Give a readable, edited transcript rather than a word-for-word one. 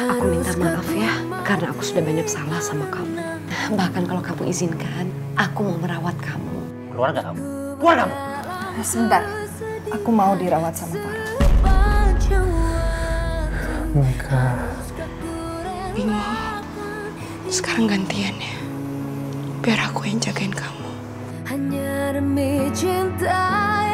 Aku minta maaf ya, karena aku sudah banyak salah sama kamu. Bahkan kalau kamu izinkan, aku mau merawat kamu. Keluarga kamu? Keluar kamu! Sebentar, aku mau dirawat sama Farah. Mika. Bimo, sekarang gantian ya. Biar aku yang jagain kamu. Hanya demi cinta.